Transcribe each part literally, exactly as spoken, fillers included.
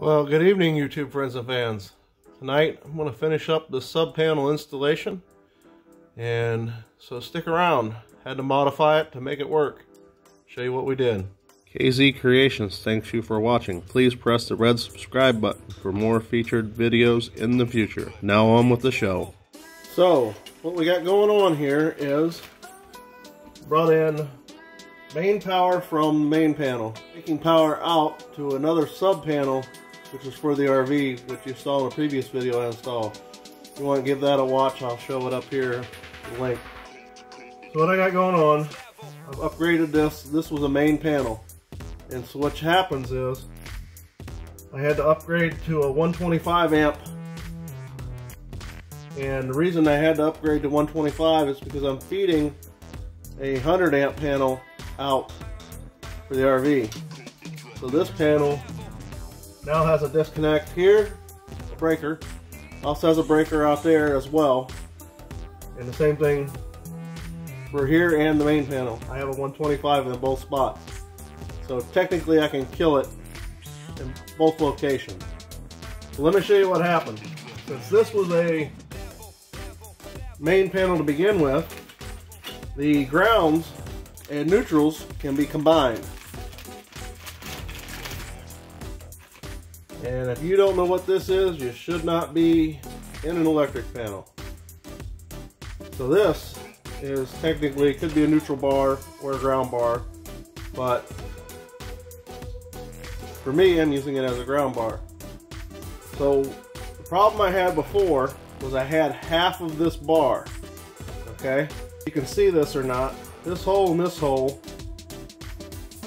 Well, good evening, YouTube friends and fans. Tonight, I'm going to finish up the sub panel installation, and so stick around. Had to modify it to make it work. Show you what we did. K Z Creations thanks you for watching. Please press the red subscribe button for more featured videos in the future. Now on with the show. So, what we got going on here is brought in main power from the main panel, taking power out to another sub panel, which is for the R V, which you saw in a previous video I installed. If you want to give that a watch, I'll show it up here, the link. So what I got going on, I've upgraded this. This was a main panel. And so what happens is, I had to upgrade to a one twenty-five amp. And the reason I had to upgrade to one twenty-five is because I'm feeding a one hundred amp panel out for the R V. So this panel now has a disconnect here, a breaker, also has a breaker out there as well, and the same thing for here and the main panel. I have a one twenty-five in both spots, so technically I can kill it in both locations. So let me show you what happened. Since this was a main panel to begin with, the grounds and neutrals can be combined. And if you don't know what this is, you should not be in an electric panel. So this is technically, it could be a neutral bar or a ground bar, but for me, I'm using it as a ground bar. So the problem I had before was I had half of this bar, okay? You can see this or not. This hole and this hole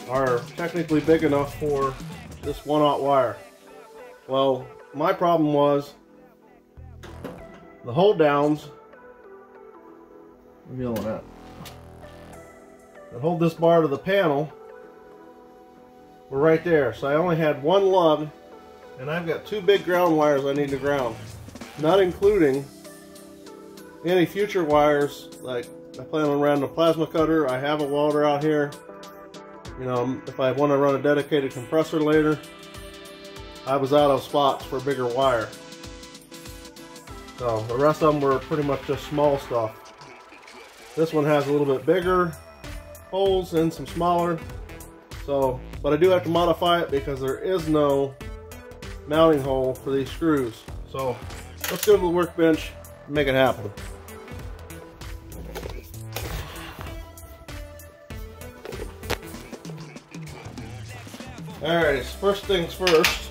are technically big enough for this one-aught wire. Well, my problem was the hold downs, revealing that, that hold this bar to the panel were right there. So I only had one lug, and I've got two big ground wires I need to ground, not including any future wires. Like, I plan on running a plasma cutter. I have a welder out here. You know, if I want to run a dedicated compressor later, I was out of spots for bigger wire. So the rest of them were pretty much just small stuff. This one has a little bit bigger holes and some smaller. So, but I do have to modify it because there is no mounting hole for these screws. So let's go to the workbench and make it happen. Alright, first things first,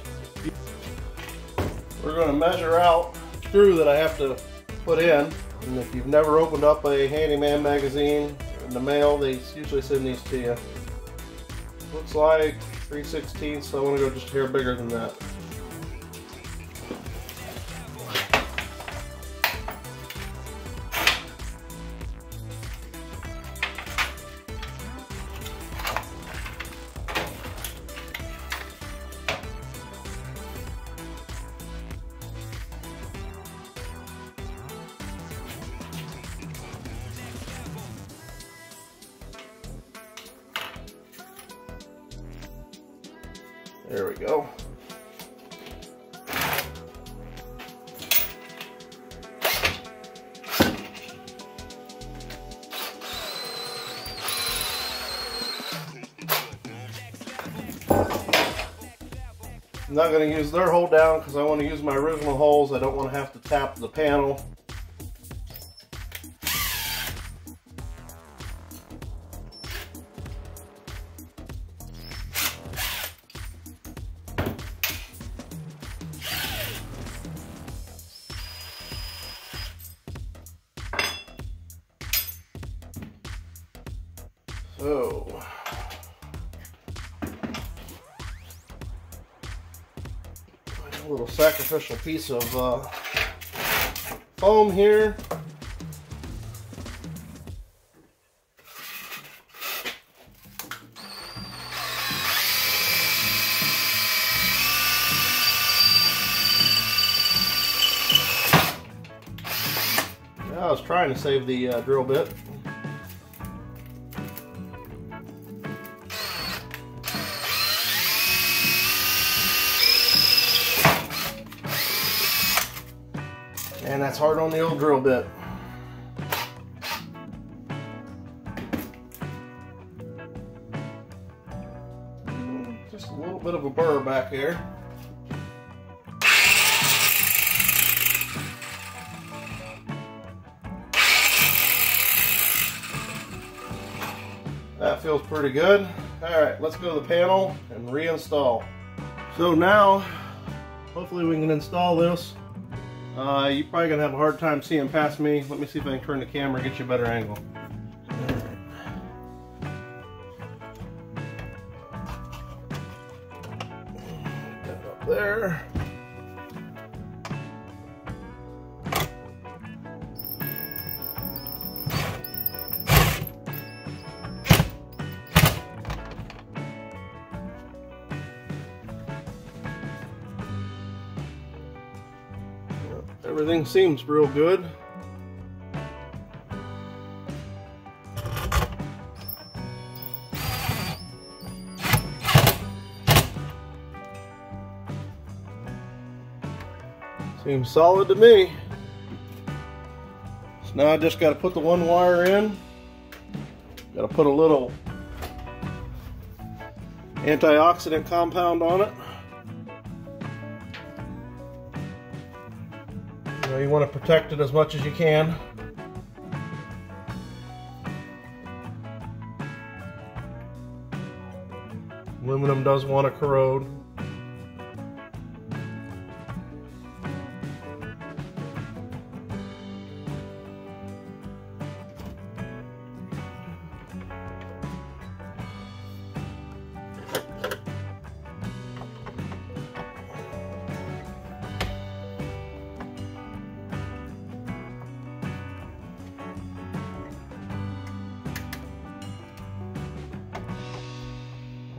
we're going to measure out the screw that I have to put in. And if you've never opened up a handyman magazine in the mail, they usually send these to you. Looks like three sixteenths, so I want to go just here bigger than that. There we go. I'm not going to use their hold down because I want to use my original holes. I don't want to have to tap the panel. So, a little sacrificial piece of uh, foam here. Yeah, I was trying to save the uh, drill bit. and that's hard on the old drill bit. Just a little bit of a burr back here. That feels pretty good. All right, let's go to the panel and reinstall. So now, hopefully we can install this. Uh, you're probably gonna have a hard time seeing past me. Let me see if I can turn the camera and get you a better angle. Put that up there. Everything seems real good. Seems solid to me. So now I just got to put the one wire in. Got to put a little antioxidant compound on it. You want to protect it as much as you can. Aluminum does want to corrode.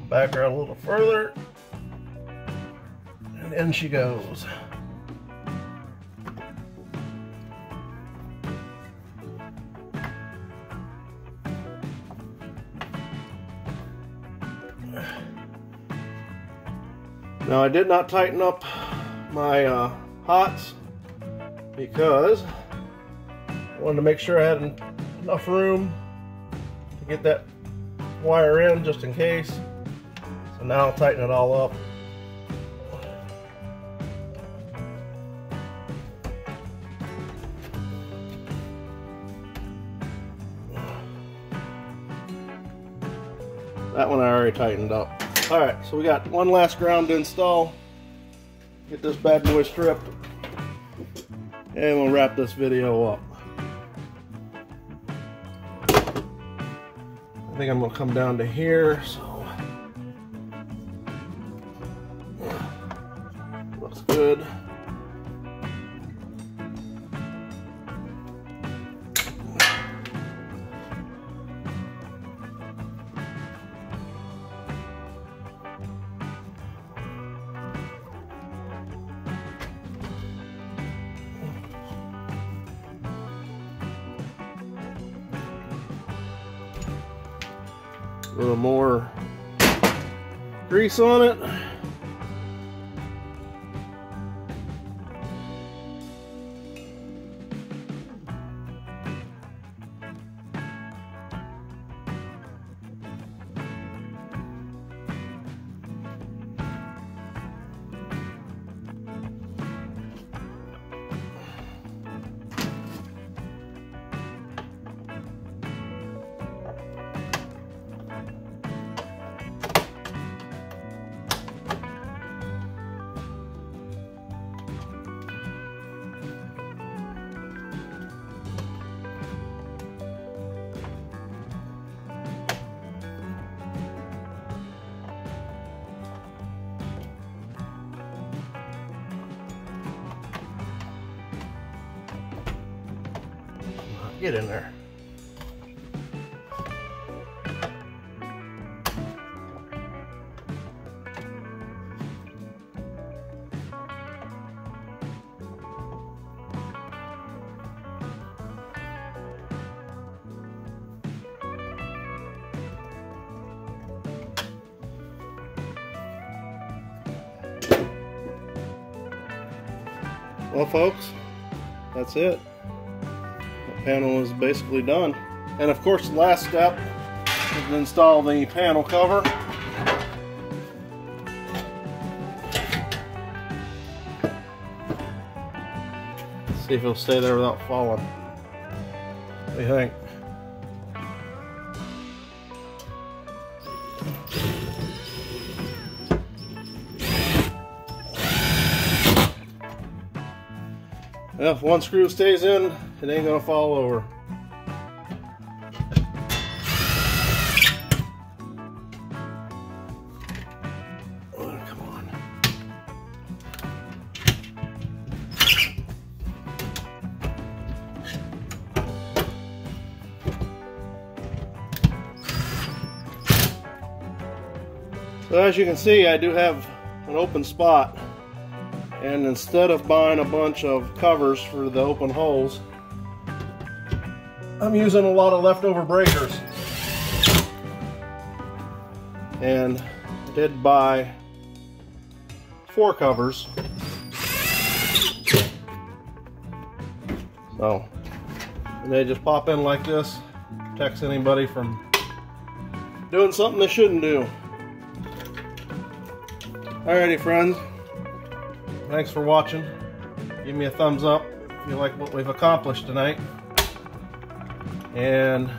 Back her a little further, and in she goes. Now I did not tighten up my uh, hots because I wanted to make sure I had enough room to get that wire in just in case. Now I'll tighten it all up. That one I already tightened up. All right, so we got one last ground to install. Get this bad boy stripped, and we'll wrap this video up. I think I'm gonna come down to here. So good. A little more grease on it. Get in there. Well, folks, that's it. The panel is basically done. And of course the last step is to install the panel cover. Let's see if it'll stay there without falling. What do you think? If one screw stays in, it ain't gonna fall over. Oh, come on. So as you can see, I do have an open spot. And instead of buying a bunch of covers for the open holes, I'm using a lot of leftover breakers. And I did buy four covers. So, and they just pop in like this, protects anybody from doing something they shouldn't do. Alrighty, friends. Thanks for watching. Give me a thumbs up if you like what we've accomplished tonight. And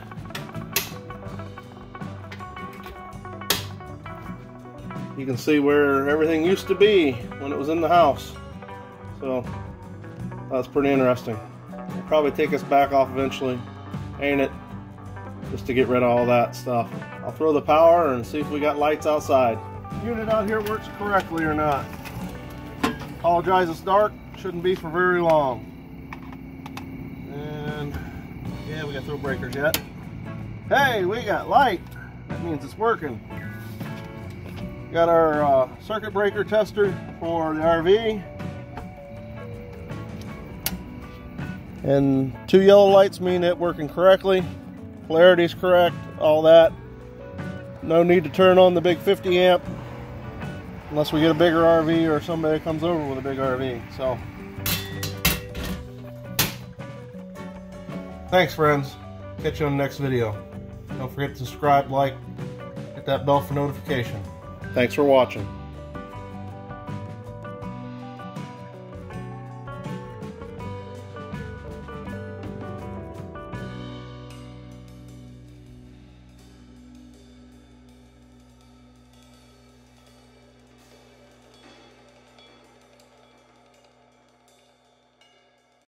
you can see where everything used to be when it was in the house. So that's pretty interesting. It'll probably take us back off eventually, ain't it? Just to get rid of all that stuff. I'll throw the power and see if we got lights outside. The unit out here works correctly or not. Apologize, it's dark. Shouldn't be for very long. And yeah, we got throw breakers yet. Hey, we got light. That means it's working. Got our uh, circuit breaker tester for the R V. And two yellow lights mean it working correctly. Polarity's correct, all that. No need to turn on the big fifty amp. Unless we get a bigger R V or somebody comes over with a big R V. So, thanks, friends. Catch you on the next video. Don't forget to subscribe, like, hit that bell for notification. Thanks for watching.